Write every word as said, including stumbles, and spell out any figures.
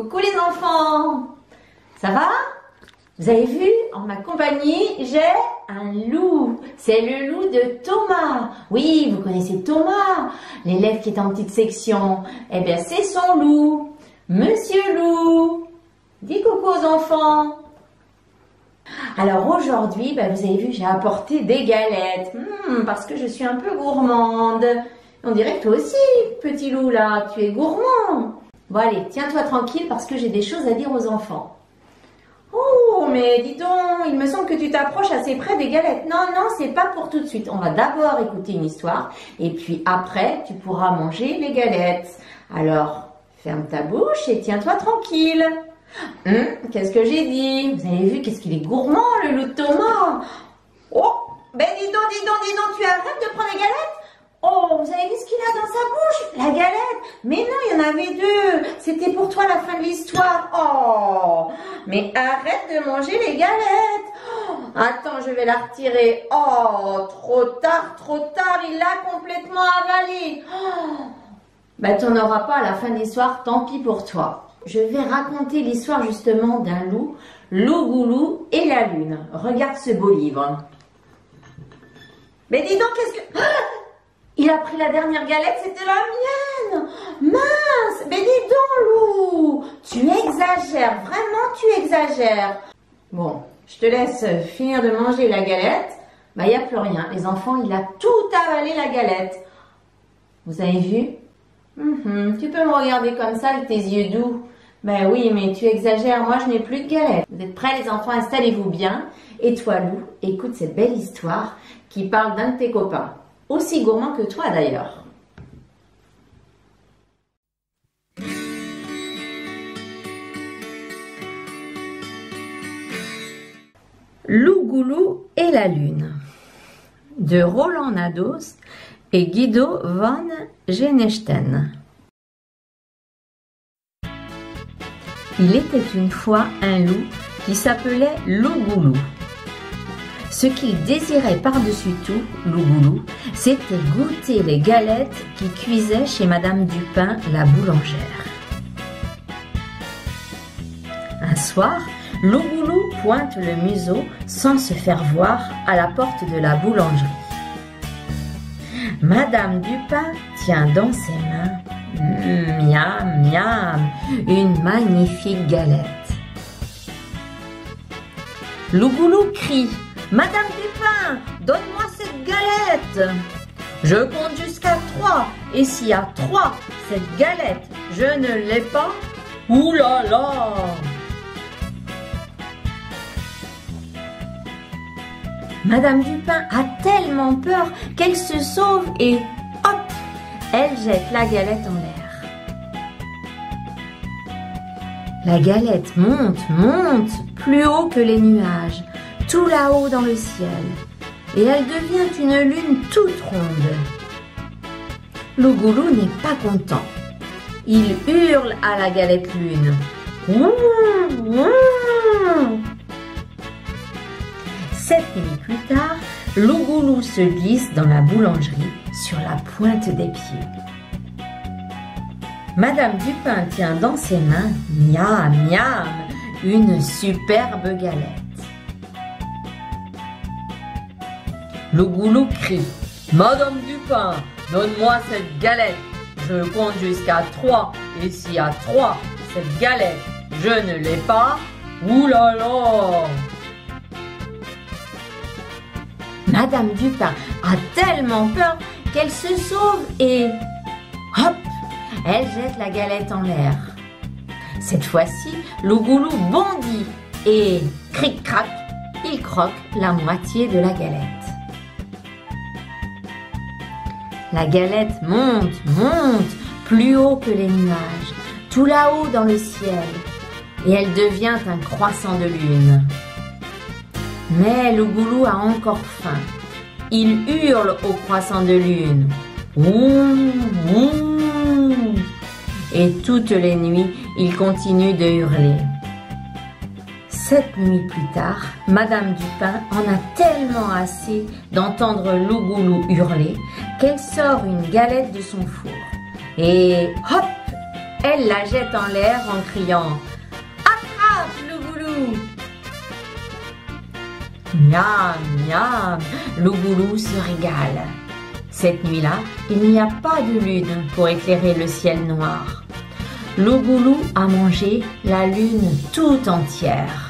Coucou les enfants, ça va? Vous avez vu, en ma compagnie, j'ai un loup. C'est le loup de Thomas. Oui, vous connaissez Thomas, l'élève qui est en petite section. Eh bien, c'est son loup. Monsieur Loup, dis coucou aux enfants. Alors aujourd'hui, ben, vous avez vu, j'ai apporté des galettes. Hmm, parce que je suis un peu gourmande. On dirait que toi aussi, petit loup, là, tu es gourmand. Bon, allez, tiens-toi tranquille parce que j'ai des choses à dire aux enfants. Oh, mais dis donc, il me semble que tu t'approches assez près des galettes. Non, non, c'est pas pour tout de suite. On va d'abord écouter une histoire et puis après, tu pourras manger les galettes. Alors, ferme ta bouche et tiens-toi tranquille. Hum, qu'est-ce que j'ai dit? Vous avez vu, qu'est-ce qu'il est gourmand, le loup de Thomas. Oh, ben dis donc, dis donc, dis donc, tu arrêtes de prendre les galettes? Oh, vous avez vu ce qu'il a dans sa bouche? La galette? Mais non, il y en avait deux. C'était pour toi la fin de l'histoire. Oh, mais arrête de manger les galettes. Oh, attends, je vais la retirer. Oh, trop tard, trop tard, il l'a complètement avalée. Oh, ben, t'en auras pas à la fin de l'histoire, tant pis pour toi. Je vais raconter l'histoire justement d'un loup, Loup Gouloup et la lune. Regarde ce beau livre. Mais dis donc, qu'est-ce que... Il a pris la dernière galette, c'était la mienne. Mince, mais dis donc, loup, tu exagères, vraiment tu exagères. Bon, je te laisse finir de manger la galette. Bah, il n'y a plus rien. Les enfants, il a tout avalé la galette. Vous avez vu? Mm-hmm. Tu peux me regarder comme ça avec tes yeux doux. Ben oui, mais tu exagères, moi je n'ai plus de galette. Vous êtes prêts les enfants, installez-vous bien. Et toi, loup, écoute cette belle histoire qui parle d'un de tes copains. Aussi gourmand que toi d'ailleurs. Loup Gouloup et la lune, de Roland Nadaus et Guido Van Genechten. Il était une fois un loup qui s'appelait Loup Gouloup. Ce qu'il désirait par-dessus tout, Loup Gouloup, c'était goûter les galettes qui cuisaient chez Madame Dupin, la boulangère. Un soir, Loup Gouloup pointe le museau sans se faire voir à la porte de la boulangerie. Madame Dupin tient dans ses mains, miam, miam, une magnifique galette. Loup Gouloup crie: Madame Dupin, donne-moi cette galette. Je compte jusqu'à trois, et s'il y a trois, cette galette, je ne l'ai pas. Ouh là là! Madame Dupin a tellement peur qu'elle se sauve et hop, elle jette la galette en l'air. La galette monte, monte, plus haut que les nuages, tout là-haut dans le ciel, et elle devient une lune toute ronde. Loup Gouloup n'est pas content. Il hurle à la galette lune. Ouh, ouh. Sept minutes plus tard, Loup Gouloup se glisse dans la boulangerie sur la pointe des pieds. Madame Dupin tient dans ses mains, miam, miam, une superbe galette. Loup Gouloup crie: Madame Dupin, donne-moi cette galette. Je compte jusqu'à trois, et s'il y a trois, cette galette, je ne l'ai pas. Ouh là là! Madame Dupin a tellement peur qu'elle se sauve et hop, elle jette la galette en l'air. Cette fois-ci, Loup Gouloup bondit et cric-crac, il croque la moitié de la galette. La galette monte, monte, plus haut que les nuages, tout là-haut dans le ciel, et elle devient un croissant de lune. Mais Loup Gouloup a encore faim. Il hurle au croissant de lune. Ouh, ouh. Et toutes les nuits, il continue de hurler. Sept nuits plus tard, Madame Dupin en a tellement assez d'entendre Loup Gouloup hurler qu'elle sort une galette de son four. Et hop, Elle la jette en l'air en criant « Attrape, Loup Gouloup !» Miam, miam, Loup Gouloup se régale. Cette nuit-là, il n'y a pas de lune pour éclairer le ciel noir. Loup Gouloup a mangé la lune tout entière.